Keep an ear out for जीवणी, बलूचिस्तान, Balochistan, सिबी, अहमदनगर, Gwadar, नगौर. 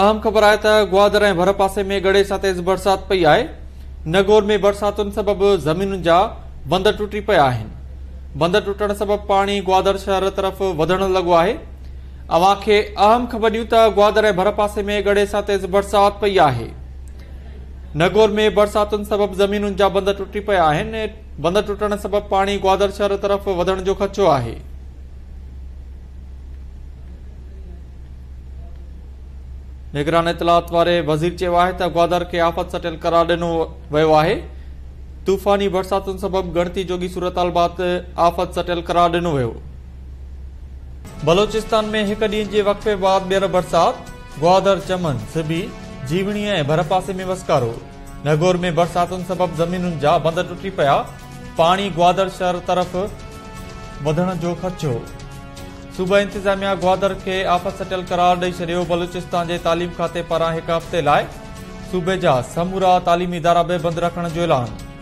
अहम खबर आए त ग्वादर ऐं भर पासे में गड़े सां तेज़ बरसात पई आहे। नगौर में बरसातुनि सबबि ज़मीनुनि जा बंद टुटी पिया आहिनि। बंद टुटण सबबि पाणी ग्वादर शहर तरफ़ वधण लॻो आहे। अवां खे अहम ख़बर ॾियूं त ग्वादर ऐं भर पासे में गड़े सां तेज़ बरसात पई आहे। नगौर में बरसातुनि सबबि ज़मीनुनि जा बंद टुटी पिया आहिनि। बंद टुटण सबबि पाणी ग्वादर शहर तरफ़ वधण जो ख़दशो आहे। निगरान इतलात वारे वज़ीर चयो आहे त ग्वादर खे आफ़त सटियल करार ॾिनो वियो आहे। तूफ़ानी बरसातुनि सबबि गणती जोगी सूरतहाल बाद आफ़त सटियल करार ॾिनो वियो। बलोचिस्तान में हिक ॾींहं जे वक़्फ़े बाद ॿीहर बरसात। ग्वादर, चमन, सिबी, जीवणी ऐं भर पासे में वसकारो। नगौर में बरसातुनि सबबि ज़मीनुनि जा बंद टुटी पिया। पाणी ग्वादर शहर तरफ़ वधण जो ख़दशो। सूबा इंतज़ामिया ग्वादर खे आफ़त सटियल करार ॾेई छॾियो। बलूचिस्तान जे तालीम खाते पारां हिक हफ़्ते लाइ सूबे जा समूरा तालीमी इदारा बेबंद रखण जो ऐलान।